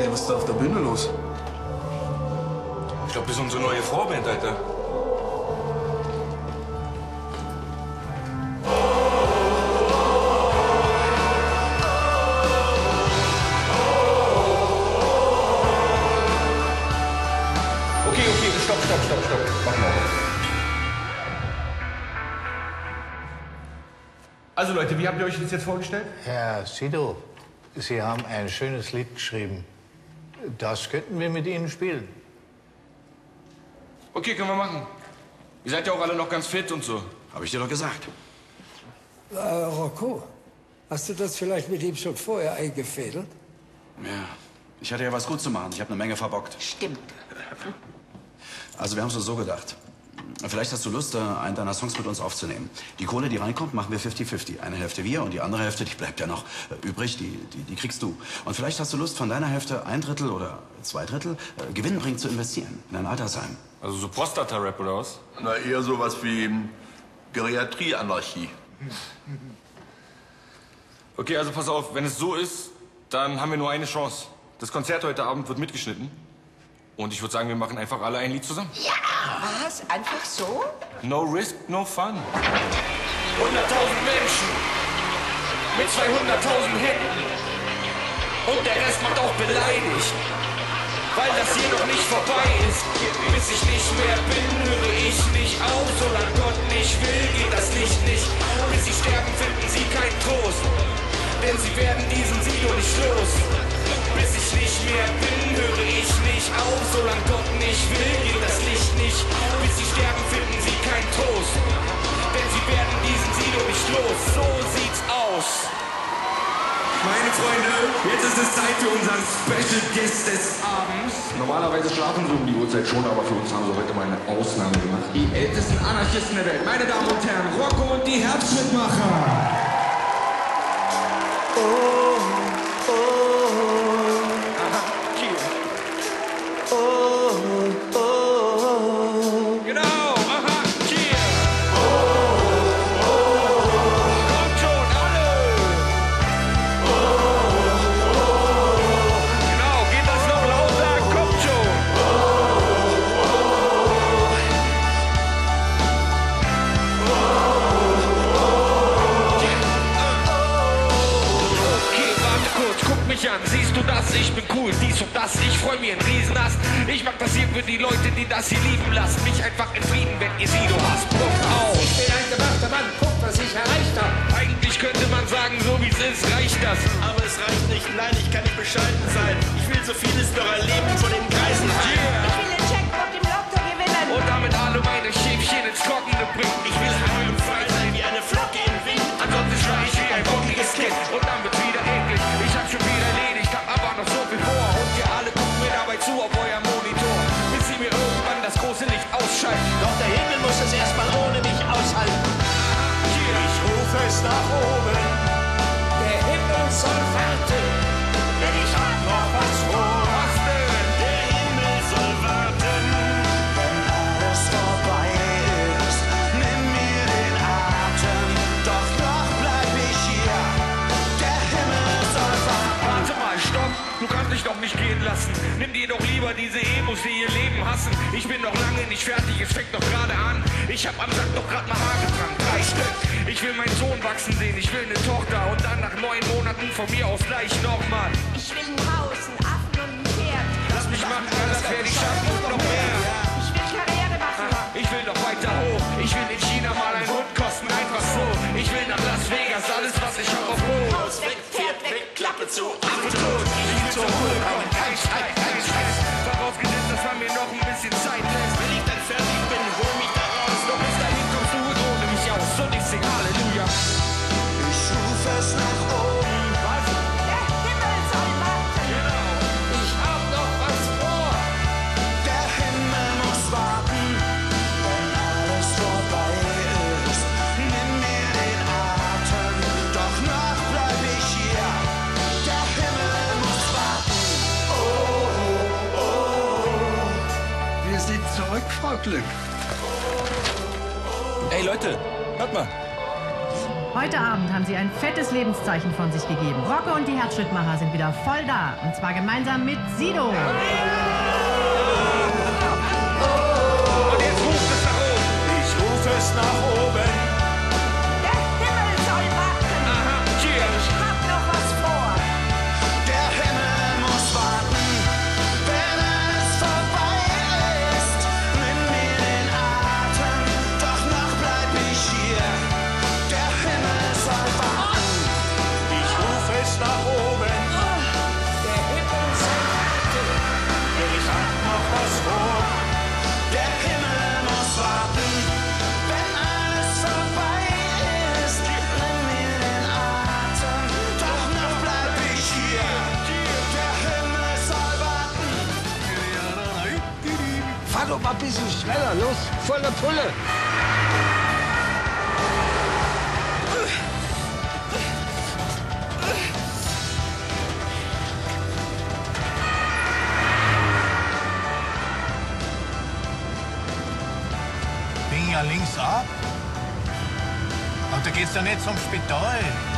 Ey, was ist da auf der Bühne los? Ich glaube, das ist unsere neue Vorband, Alter. Okay, stopp. Mach mal. Also Leute, wie habt ihr euch das jetzt vorgestellt? Herr Sido, Sie haben ein schönes Lied geschrieben. Das könnten wir mit Ihnen spielen. Okay, können wir machen. Ihr seid ja auch alle noch ganz fit und so. Habe ich dir doch gesagt. Rocco, hast du das vielleicht mit ihm schon vorher eingefädelt? Ja, ich hatte ja was gut zu machen. Ich habe eine Menge verbockt. Stimmt. Also wir haben es so gedacht. Vielleicht hast du Lust, einen deiner Songs mit uns aufzunehmen. Die Kohle, die reinkommt, machen wir 50-50. Eine Hälfte wir und die andere Hälfte, die bleibt ja noch übrig, die kriegst du. Und vielleicht hast du Lust, von deiner Hälfte 1 Drittel oder 2 Drittel gewinnbringend zu investieren in ein Altersheim. Also so Prostata-Rap oder was? Na, eher sowas wie Geriatrie-Anarchie. Okay, also pass auf, wenn es so ist, dann haben wir nur eine Chance. Das Konzert heute Abend wird mitgeschnitten. Und ich würde sagen, wir machen einfach alle ein Lied zusammen. Ja! Was? Einfach so? No risk, no fun. 100.000 Menschen mit 200.000 Händen. Und der Rest wird auch beleidigt, weil das hier noch nicht vorbei ist. Bis ich nicht mehr bin, höre ich nicht auf. Solange Gott nicht will, geht das Licht nicht. Bis sie sterben, finden sie keinen Trost. Denn sie werden diesen Sido nicht los. Bis ich nicht mehr bin, höre ich nicht auf. Solange Gott nicht will, geht das Licht nicht. Bis sie sterben, finden sie keinen Trost. Denn sie werden diesen Sido nicht los. So sieht's aus. Meine Freunde, jetzt ist es Zeit für unseren Special Guest des Abends. Normalerweise schlafen sie um die Uhrzeit schon, aber für uns haben sie heute mal eine Ausnahme gemacht. Die ältesten Anarchisten der Welt, meine Damen und Herren, Rocco und die Herzschrittmacher. Oh, oh, oh, oh, oh, genau, aha, Kiel. Oh, oh, oh, kommt schon, alle. Oh, oh, oh, genau, geht das noch lauter, kommt schon. Oh, oh, oh, oh. An. Siehst du das? Ich bin cool, dies und das, ich freu mir einen Riesenast. Ich mag das hier für die Leute, die das hier lieben lassen. Mich einfach in Frieden, wenn ihr Sido hasst. Punkt aus. Ich bin ein gemachter Mann, guck, was ich erreicht hab. Eigentlich könnte man sagen, so wie es ist, reicht das. Aber es reicht nicht, nein, ich kann nicht bescheiden sein. Ich will so vieles noch erleben von den Kreisen ein. Ich will den Checkbook im Lotto gewinnen. Und damit alle meine Schäfchen ins Trockene bringen. Ich will in meinem frei sein wie eine Flocke im Wind. Ansonsten schrei ich wie ein bockliges Kind. Und damit wieder eklig. Ich hab schon wieder erledigt, hab aber noch so viel vor. Und ihr alle guckt mir dabei zu auf euer Monitor. Bis sie mir irgendwann das große Licht ausschalten. Doch der Himmel muss es erstmal ohne mich aushalten. Ich rufe es nach oben. Der Himmel soll warten. Denn ich hab noch was vor. Was denn? Der Himmel soll warten. Wenn alles vorbei ist, nimm mir den Atem. Doch noch bleib ich hier. Der Himmel soll warten. Warte mal, stopp! Du kannst dich doch nicht gehen lassen. Nimm dir doch lieber diese Emos, die ihr Leben hassen. Ich bin noch lange nicht fertig, es fängt doch gerade an. Ich hab am Sack doch grad mal Haare dran. 3 Stück. Ich will meinen Sohn wachsen sehen, ich will eine Tochter. Und dann nach 9 Monaten von mir auf gleich nochmal. Ich will ein Haus, ein Affen und ein Pferd. Lass mich machen, alles werde ich schaffen und noch mehr. Ich will Karriere machen. Ich will noch weiter hoch. Ich will in China mal einen Hund kosten, einfach so. Ich will nach Las Vegas, alles was ich hab auf Rot. Haus weg, Pferd weg, Klappe zu, Affe tot. Ich will zur Ruhe kommen, kein Streit, kein Stress. Vorausgesetzt, dass man mir noch ein bisschen Zeit lässt. Wenn ich dann fertig bin, hol mich da raus. Doch bis dahin kommst du und ohne mich aus. Und ich sing Halleluja. Ich rufe es nach oben. Was? Der Himmel soll warten. Genau. Ich hab noch was vor. Der Himmel muss warten. Wenn alles vorbei ist, nimm mir den Atem. Doch noch bleib ich hier. Der Himmel muss warten. Oh, oh, oh. Wir sind zurück, Frau Glück. Ey Leute, hört mal. Heute Abend haben sie ein fettes Lebenszeichen von sich gegeben. Rocco und die Herzschrittmacher sind wieder voll da. Und zwar gemeinsam mit Sido. Und jetzt ruft es nach oben. Ich rufe es nach oben. Der Himmel soll warten. Aha, yeah. Ich hab noch was vor. Der Himmel muss warten, wenn alles vorbei ist. Nimm mir den Atem, doch noch bleib ich hier. Der Himmel soll warten. Ich rufe es nach oben. Der Himmel soll warten. Ich hab noch was vor. Der Himmel muss warten, wenn alles vorbei ist. Nimm mir den Atem, doch noch bleib ich hier. Der Himmel soll warten. Fahr doch mal ein bisschen schneller, los, volle Pulle. Links ab. Und da geht's ja nicht zum Spital.